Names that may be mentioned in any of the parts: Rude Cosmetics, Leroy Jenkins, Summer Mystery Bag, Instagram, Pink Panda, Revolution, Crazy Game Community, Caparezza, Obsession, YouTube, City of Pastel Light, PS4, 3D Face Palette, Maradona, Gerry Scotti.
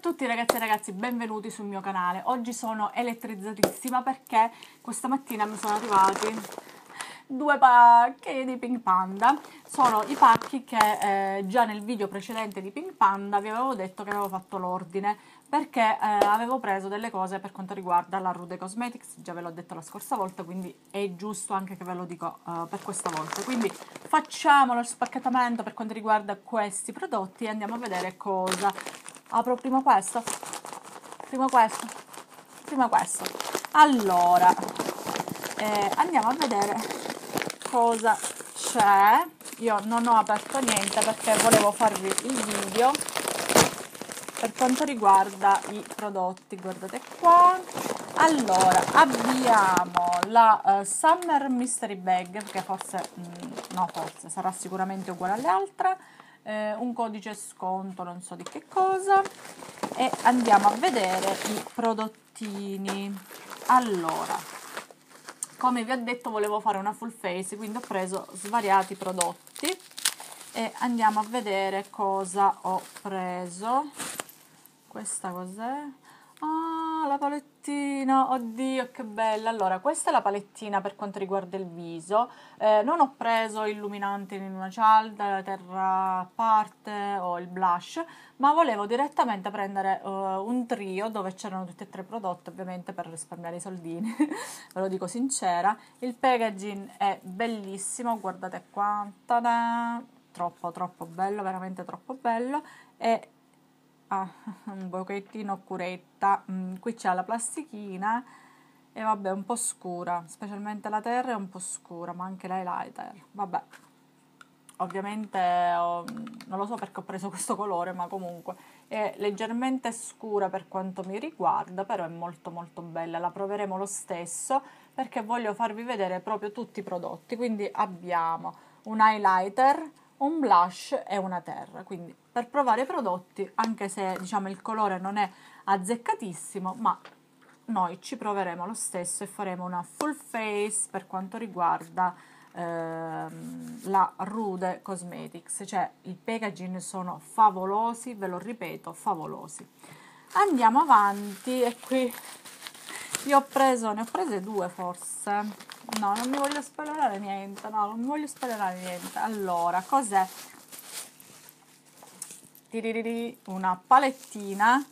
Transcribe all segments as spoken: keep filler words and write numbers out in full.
tutti ragazzi e ragazzi, benvenuti sul mio canale. Oggi sono elettrizzatissima perché questa mattina mi sono arrivati due pacchi di Pink Panda. Sono i pacchi che eh, già nel video precedente di Pink Panda vi avevo detto che avevo fatto l'ordine, perché eh, avevo preso delle cose per quanto riguarda la Rude Cosmetics, già ve l'ho detto la scorsa volta, quindi è giusto anche che ve lo dico eh, per questa volta. Quindi facciamo lo spacchettamento per quanto riguarda questi prodotti e andiamo a vedere cosa. Apro prima questo, prima questo, prima questo. Allora, eh, andiamo a vedere cosa c'è. Io non ho aperto niente perché volevo farvi il video per quanto riguarda i prodotti. Guardate qua. Allora, abbiamo la uh, Summer Mystery Bag, che forse, mh, no forse, sarà sicuramente uguale alle altre. Eh, un codice sconto, non so di che cosa. E andiamo a vedere i prodottini. Allora, come vi ho detto, volevo fare una full face, quindi ho preso svariati prodotti e andiamo a vedere cosa ho preso. Questa cos'è? Ah, la palettina, oddio che bella. Allora, questa è la palettina per quanto riguarda il viso. Eh, non ho preso illuminante in una cialda, la terra a parte o il blush, ma volevo direttamente prendere uh, un trio dove c'erano tutti e tre i prodotti, ovviamente per risparmiare i soldini. Ve lo dico sincera, il packaging è bellissimo, guardate quanta, troppo troppo bello, veramente troppo bello. E ah, un bocchettino curetta, mm, qui c'è la plastichina e vabbè, un po' scura, specialmente la terra è un po' scura, ma anche l'highlighter, vabbè, ovviamente oh, non lo so perché ho preso questo colore, ma comunque è leggermente scura per quanto mi riguarda, però è molto molto bella, la proveremo lo stesso perché voglio farvi vedere proprio tutti i prodotti. Quindi abbiamo un highlighter, un blush e una terra, quindi per provare i prodotti, anche se diciamo il colore non è azzeccatissimo, ma noi ci proveremo lo stesso e faremo una full face per quanto riguarda ehm, la Rude Cosmetics. Cioè i packaging sono favolosi, ve lo ripeto, favolosi. Andiamo avanti e qui io ho preso, ne ho prese due forse. No, non mi voglio spoilerare niente, no, non mi voglio spoilerare niente. Allora, cos'è? Una palettina,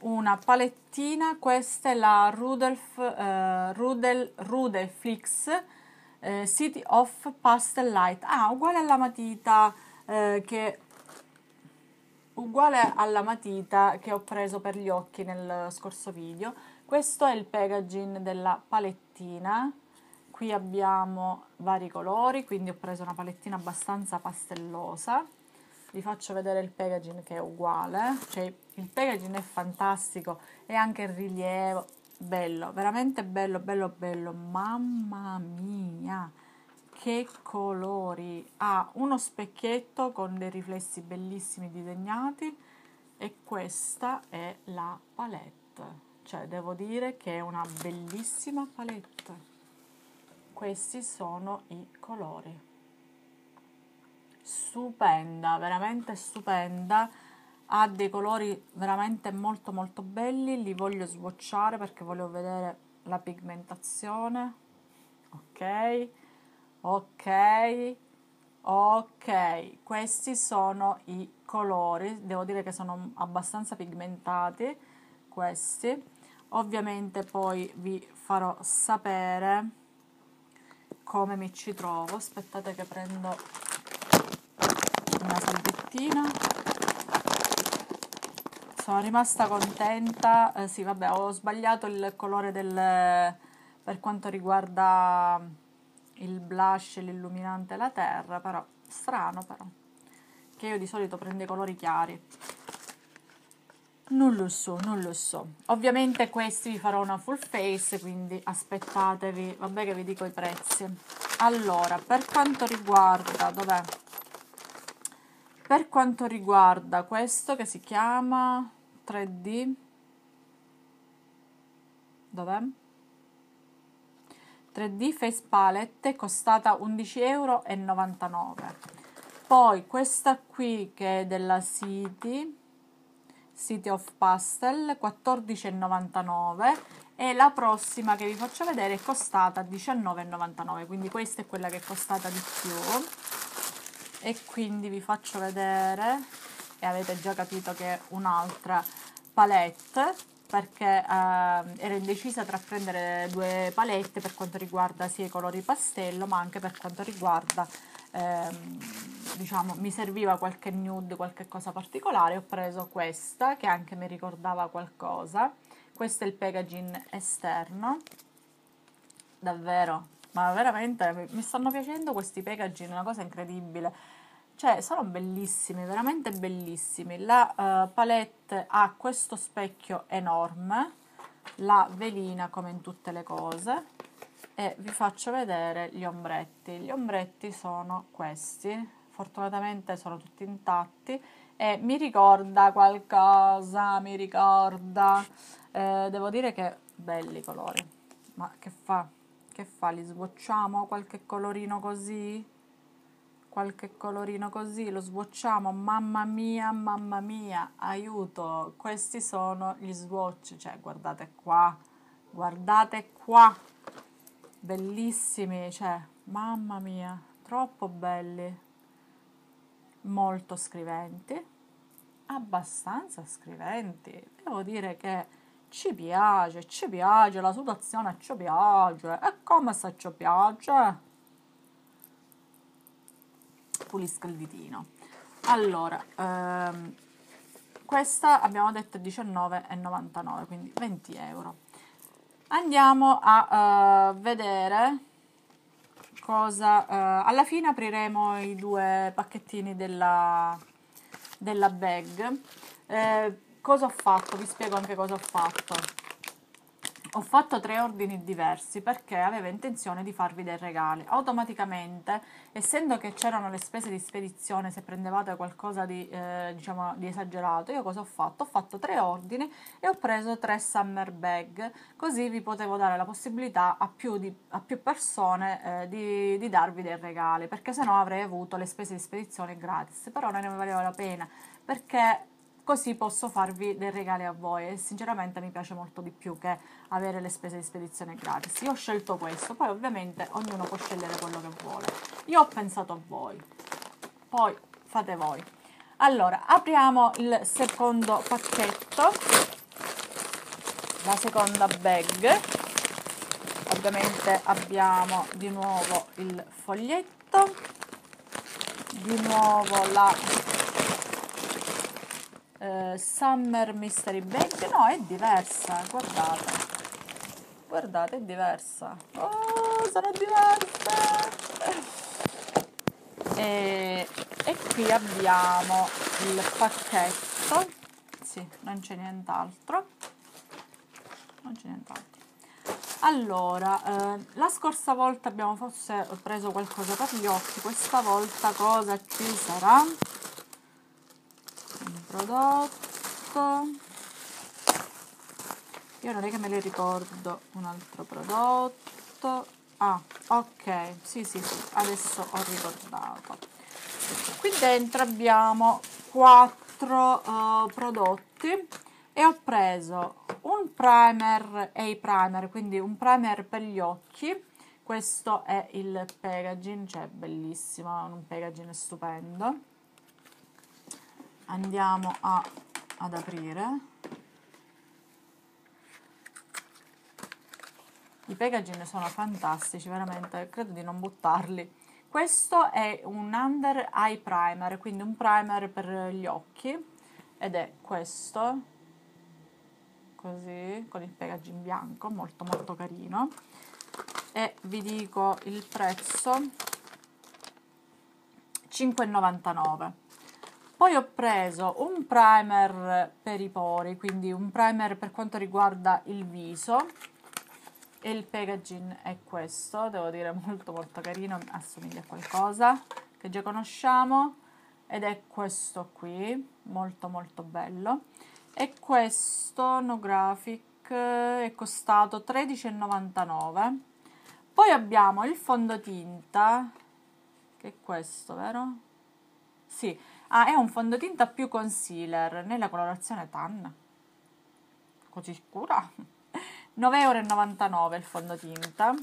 una palettina, questa è la Rudolf, eh, Rudel, Rude Flix, eh, City of Pastel Light. Ah, uguale alla matita eh, che... uguale alla matita che ho preso per gli occhi nel scorso video. Questo è il packaging della palettina, qui abbiamo vari colori, quindi ho preso una palettina abbastanza pastellosa. Vi faccio vedere il packaging che è uguale, cioè il packaging è fantastico e anche il rilievo, bello, veramente bello, bello, bello, mamma mia! Che colori! Ha ah, uno specchietto con dei riflessi bellissimi disegnati e questa è la palette, cioè devo dire che è una bellissima palette. Questi sono i colori, stupenda, veramente stupenda, ha dei colori veramente molto molto belli, li voglio swatchare perché voglio vedere la pigmentazione. Ok, ok, ok, questi sono i colori, devo dire che sono abbastanza pigmentati questi, ovviamente poi vi farò sapere come mi ci trovo. Aspettate che prendo una salvettina. Sono rimasta contenta, eh, sì vabbè, ho sbagliato il colore del per quanto riguarda il blush, l'illuminante e la terra, però strano, però che io di solito prendo i colori chiari, non lo so, non lo so. Ovviamente questi vi farò una full face, quindi aspettatevi, vabbè che vi dico i prezzi. Allora, per quanto riguarda, dov'è? Per quanto riguarda questo che si chiama tre D, dov'è? tre D Face Palette, costata undici e novantanove euro. Poi questa qui che è della City, City of Pastel, quattordici e novantanove, e la prossima che vi faccio vedere è costata diciannove e novantanove, quindi questa è quella che è costata di più, e quindi vi faccio vedere, e avete già capito che è un'altra palette, perché eh, ero indecisa tra prendere due palette per quanto riguarda sia i colori pastello, ma anche per quanto riguarda ehm, diciamo, mi serviva qualche nude, qualche cosa particolare. Ho preso questa che anche mi ricordava qualcosa. Questo è il packaging esterno, davvero, ma veramente mi stanno piacendo questi packaging, una cosa incredibile, cioè sono bellissimi, veramente bellissimi. La uh, palette ha questo specchio enorme, la velina come in tutte le cose, e vi faccio vedere gli ombretti. Gli ombretti sono questi, fortunatamente sono tutti intatti, e mi ricorda qualcosa, mi ricorda, eh, devo dire che belli colori, ma che fa? Che fa? Li sbocciamo? Qualche colorino così? Qualche colorino così, lo sbocciamo, mamma mia, mamma mia, aiuto, questi sono gli swatch, cioè guardate qua, guardate qua, bellissimi, cioè, mamma mia, troppo belli. Molto scriventi, abbastanza scriventi, devo dire che ci piace, ci piace, la situazione ci piace, è come se ci piace. Pulisco il ditino. Allora, ehm, questa abbiamo detto diciannove e novantanove, quindi venti euro. Andiamo a eh, vedere... cosa, eh, alla fine apriremo i due pacchettini della, della bag. Eh, cosa ho fatto? Vi spiego anche cosa ho fatto. Ho fatto tre ordini diversi perché avevo intenzione di farvi dei regali. Automaticamente, essendo che c'erano le spese di spedizione, se prendevate qualcosa di, eh, diciamo, di esagerato, io cosa ho fatto? Ho fatto tre ordini e ho preso tre summer bag, così vi potevo dare la possibilità a più, di, a più persone eh, di, di darvi dei regali, perché sennò avrei avuto le spese di spedizione gratis, però non ne valeva la pena, perché... così posso farvi dei regali a voi, e sinceramente mi piace molto di più che avere le spese di spedizione gratis. Io ho scelto questo, poi ovviamente ognuno può scegliere quello che vuole. Io ho pensato a voi, poi fate voi. Allora, apriamo il secondo pacchetto, la seconda bag. Ovviamente abbiamo di nuovo il foglietto, di nuovo la... Uh, Summer Mystery Bag, no, è diversa, guardate, guardate, è diversa, oh, sono diverse. e, e qui abbiamo il pacchetto, sì, non c'è nient'altro, non c'è nient'altro. Allora, eh, la scorsa volta abbiamo forse preso qualcosa per gli occhi, questa volta cosa ci sarà? Prodotto, io non è che me le ricordo, un altro prodotto, ah ok, sì sì sì, adesso ho ricordato. Qui dentro abbiamo quattro uh, prodotti, e ho preso un primer e i primer, quindi un primer per gli occhi. Questo è il packaging, cioè bellissimo, un packaging stupendo. Andiamo a, ad aprire. I packaging sono fantastici, veramente, credo di non buttarli. Questo è un under eye primer, quindi un primer per gli occhi, ed è questo, così, con il packaging bianco, molto molto carino. E vi dico il prezzo, cinque e novantanove. Poi ho preso un primer per i pori, quindi un primer per quanto riguarda il viso, e il packaging è questo, devo dire molto molto carino, assomiglia a qualcosa che già conosciamo, ed è questo qui, molto molto bello. E questo No Graphic è costato tredici e novantanove. Poi abbiamo il fondotinta, che è questo, vero? Sì. Ah, è un fondotinta più concealer nella colorazione tan. Così scura. nove e novantanove euro il fondotinta.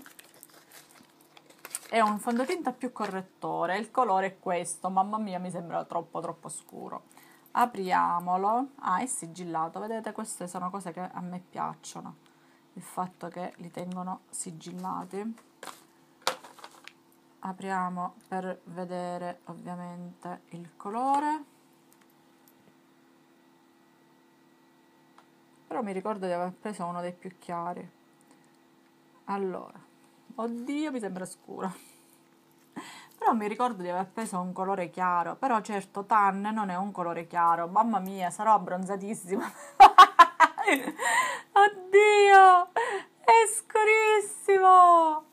È un fondotinta più correttore, il colore è questo, mamma mia mi sembra troppo troppo scuro. Apriamolo, ah è sigillato, vedete queste sono cose che a me piacciono, il fatto che li tengono sigillati. Apriamo per vedere ovviamente il colore, però mi ricordo di aver preso uno dei più chiari. Allora, oddio mi sembra scuro, però mi ricordo di aver preso un colore chiaro, però certo tan non è un colore chiaro, mamma mia sarò abbronzatissima. Oddio è scurissimo,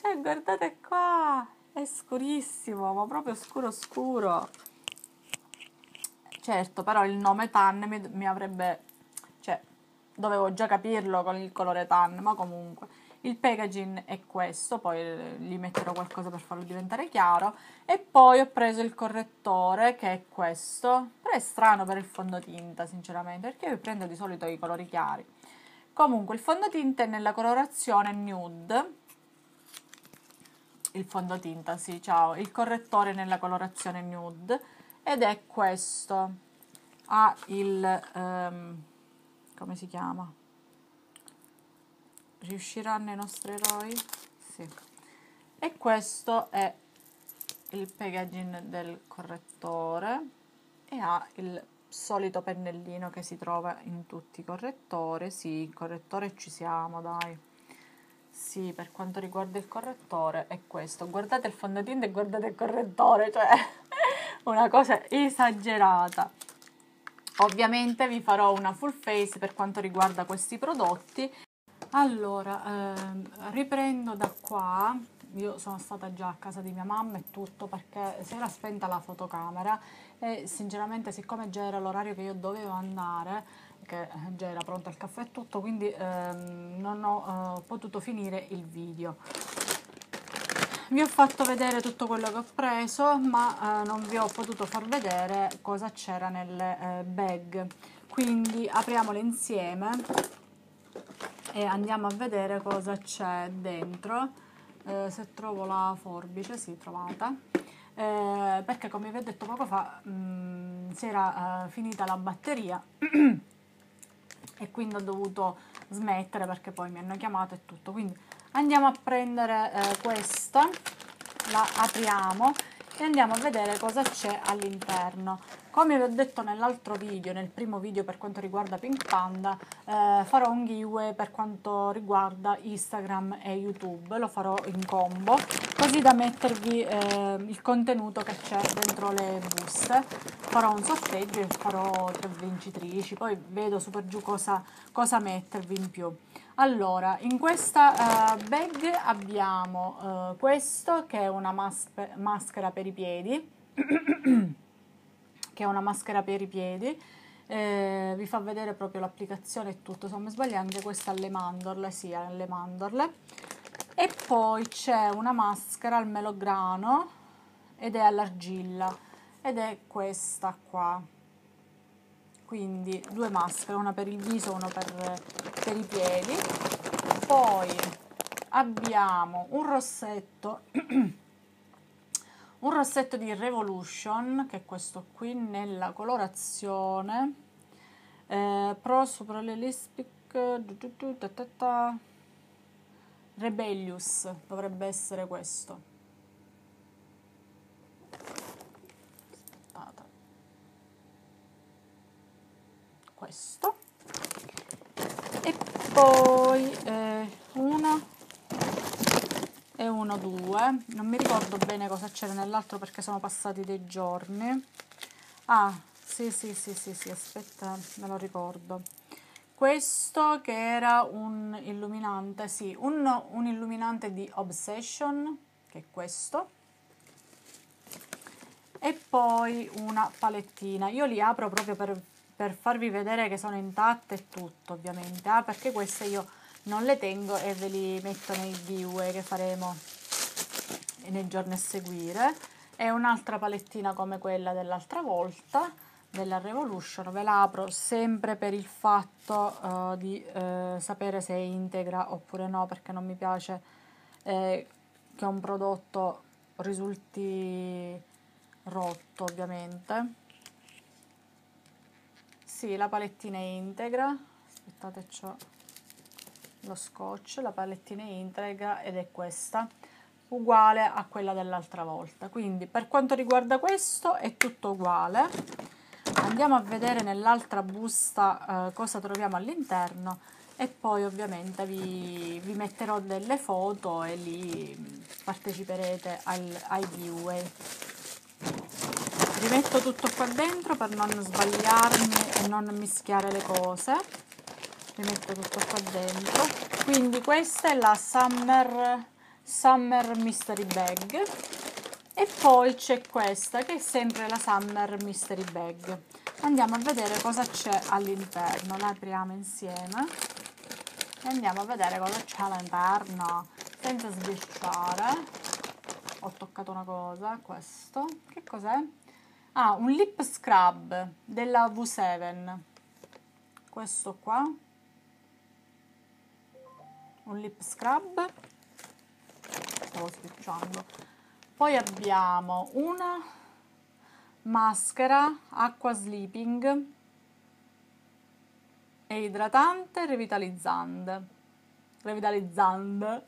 cioè guardate qua, è scurissimo, ma proprio scuro scuro. Certo, però il nome tan mi, mi avrebbe, cioè dovevo già capirlo con il colore tan, ma comunque il packaging è questo, poi gli metterò qualcosa per farlo diventare chiaro. E poi ho preso il correttore che è questo, però è strano per il fondotinta sinceramente, perché io prendo di solito i colori chiari. Comunque il fondotinta è nella colorazione nude, il fondotinta sì, ciao, il correttore è nella colorazione nude ed è questo, ha il, um, come si chiama? Riusciranno i nostri eroi? Sì. E questo è il packaging del correttore e ha il solito pennellino che si trova in tutti i correttori. Sì, il correttore ci siamo, dai. Sì, per quanto riguarda il correttore è questo. Guardate il fondotinta e guardate il correttore, cioè una cosa esagerata. Ovviamente vi farò una full face per quanto riguarda questi prodotti. Allora, ehm, riprendo da qua, io sono stata già a casa di mia mamma e tutto perché si era spenta la fotocamera e sinceramente siccome già era l'orario che io dovevo andare, che già era pronto il caffè e tutto, quindi ehm, non ho eh, potuto finire il video. Vi ho fatto vedere tutto quello che ho preso, ma eh, non vi ho potuto far vedere cosa c'era nelle eh, bag, quindi apriamole insieme e andiamo a vedere cosa c'è dentro. Eh, se trovo la forbice, sì, trovata, eh, perché come vi ho detto poco fa mh, si era eh, finita la batteria e quindi ho dovuto smettere perché poi mi hanno chiamato e tutto, quindi andiamo a prendere eh, questa, la apriamo e andiamo a vedere cosa c'è all'interno. Come vi ho detto nell'altro video, nel primo video per quanto riguarda Pink Panda, eh, farò un giveaway per quanto riguarda Instagram e YouTube, lo farò in combo, così da mettervi eh, il contenuto che c'è dentro le buste. Farò un sorteggio e farò tre vincitrici, poi vedo super giù cosa, cosa mettervi in più. Allora, in questa eh, bag abbiamo eh, questo che è una mas- maschera per i piedi. Che è una maschera per i piedi, eh, vi fa vedere proprio l'applicazione e tutto, se non mi sbaglio anche questa alle mandorle, sì, alle mandorle. E poi c'è una maschera al melograno ed è all'argilla ed è questa qua, quindi due maschere, una per il viso e una per, per i piedi. Poi abbiamo un rossetto un rossetto di Revolution, che è questo qui, nella colorazione eh, Pro Superrealistic Rebellious, dovrebbe essere questo. Aspettate. Questo. E poi eh, una... e uno, due, non mi ricordo bene cosa c'era nell'altro perché sono passati dei giorni. Ah, sì, sì, sì, sì, sì, aspetta, me lo ricordo. Questo che era un illuminante, sì, un, un illuminante di Obsession, che è questo. E poi una palettina. Io li apro proprio per, per farvi vedere che sono intatte e tutto, ovviamente, ah, perché queste io... non le tengo e ve li metto nei giveaway che faremo nei giorni a seguire. è un'altra palettina come quella dell'altra volta, della Revolution. Ve la apro sempre per il fatto uh, di uh, sapere se è integra oppure no, perché non mi piace eh, che un prodotto risulti rotto, ovviamente. Sì, la palettina è integra, aspettate, c'ho lo scotch, la palettina è integra ed è questa, uguale a quella dell'altra volta. Quindi per quanto riguarda questo è tutto uguale. Andiamo a vedere nell'altra busta eh, cosa troviamo all'interno e poi ovviamente vi, vi metterò delle foto e lì parteciperete al, ai giveaway. Rimetto tutto qua dentro per non sbagliarmi e non mischiare le cose. Rimetto tutto qua dentro. Quindi questa è la Summer Summer Mystery Bag e poi c'è questa che è sempre la Summer Mystery Bag. Andiamo a vedere cosa c'è all'interno. La apriamo insieme e andiamo a vedere cosa c'è all'interno senza sbirciare. Ho toccato una cosa, questo che cos'è? Ah, un lip scrub della V sette, questo qua, un lip scrub. Stavo sbirciando. Poi abbiamo una maschera acqua sleeping e idratante revitalizzante revitalizzante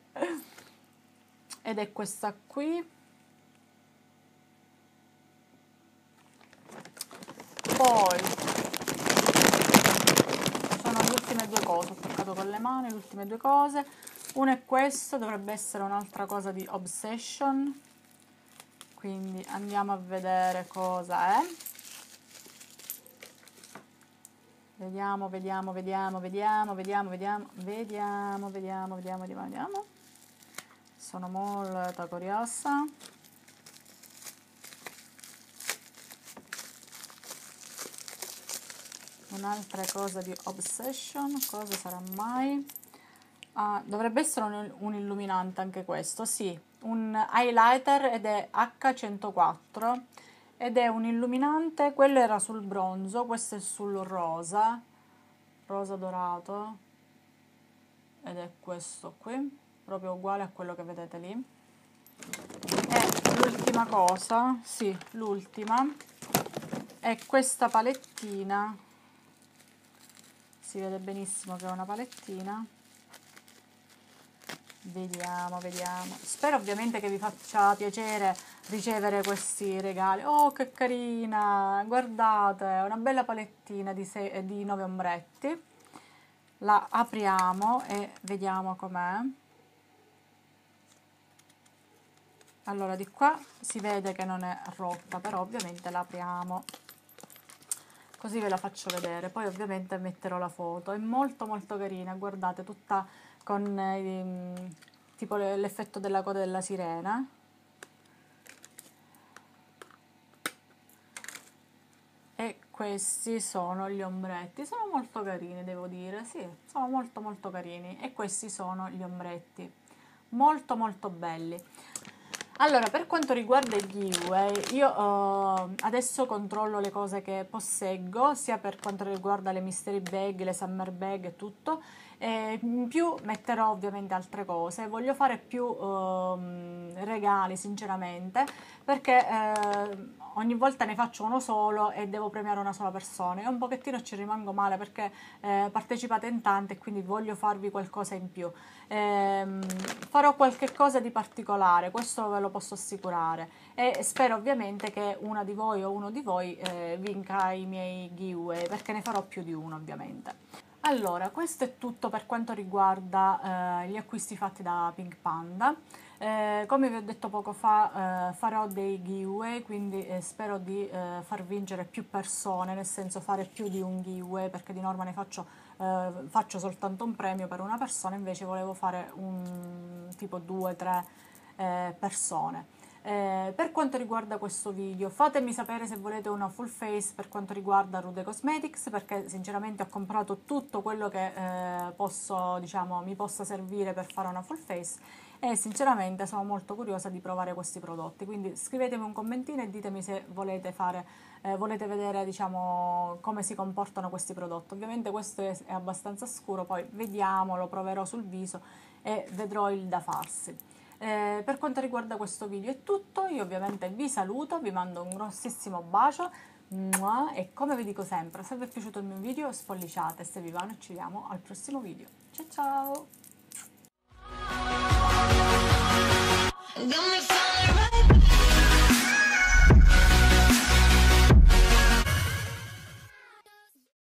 ed è questa qui. Poi sono le ultime due cose, ho toccato con le mani le ultime due cose. Uno è questo, dovrebbe essere un'altra cosa di Obsession, quindi andiamo a vedere cosa è. Vediamo, vediamo, vediamo, vediamo, vediamo, vediamo, vediamo, vediamo, vediamo, vediamo, vediamo. Sono molto curiosa. Un'altra cosa di Obsession, cosa sarà mai? Ah, dovrebbe essere un, un illuminante anche questo, sì, un highlighter ed è H centoquattro ed è un illuminante, quello era sul bronzo, questo è sul rosa, rosa dorato ed è questo qui, proprio uguale a quello che vedete lì. E l'ultima cosa, sì, l'ultima, è questa palettina, si vede benissimo che è una palettina. Vediamo, vediamo. Spero ovviamente che vi faccia piacere ricevere questi regali. Oh, che carina! Guardate, è una bella palettina di, sei, di nove ombretti. La apriamo e vediamo com'è. Allora, di qua si vede che non è rotta, però ovviamente la apriamo. Così ve la faccio vedere. Poi ovviamente metterò la foto. È molto molto carina, guardate, tutta con ehm, tipo l'effetto della coda della sirena. E questi sono gli ombretti, sono molto carini, devo dire, sì, sono molto molto carini. E questi sono gli ombretti, molto molto belli. Allora, per quanto riguarda il giveaway, io uh, adesso controllo le cose che posseggo, sia per quanto riguarda le mystery bag, le summer bag e tutto, e in più metterò ovviamente altre cose. Voglio fare più uh, regali, sinceramente, perché uh, ogni volta ne faccio uno solo e devo premiare una sola persona e un pochettino ci rimango male perché uh, partecipate in tante e quindi voglio farvi qualcosa in più. Um, farò qualche cosa di particolare, questo ve lo posso assicurare, e spero ovviamente che una di voi o uno di voi eh, vinca i miei giveaway, perché ne farò più di uno ovviamente. Allora, questo è tutto per quanto riguarda eh, gli acquisti fatti da Pink Panda. Eh, come vi ho detto poco fa, eh, farò dei giveaway, quindi eh, spero di eh, far vincere più persone, nel senso fare più di un giveaway, perché di norma ne faccio, eh, faccio soltanto un premio per una persona, invece volevo fare un tipo due tre eh, persone. Eh, per quanto riguarda questo video, fatemi sapere se volete una full face per quanto riguarda Rude Cosmetics, perché sinceramente ho comprato tutto quello che eh, posso, diciamo, mi possa servire per fare una full face, e sinceramente sono molto curiosa di provare questi prodotti. Quindi scrivetemi un commentino e ditemi se volete fare, eh, volete vedere, diciamo, come si comportano questi prodotti. Ovviamente questo è, è abbastanza scuro, poi vediamo, lo proverò sul viso e vedrò il da farsi. Eh, per quanto riguarda questo video è tutto, io ovviamente vi saluto, vi mando un grossissimo bacio e come vi dico sempre, se vi è piaciuto il mio video spolliciate, se vi va, noi ci vediamo al prossimo video, ciao ciao!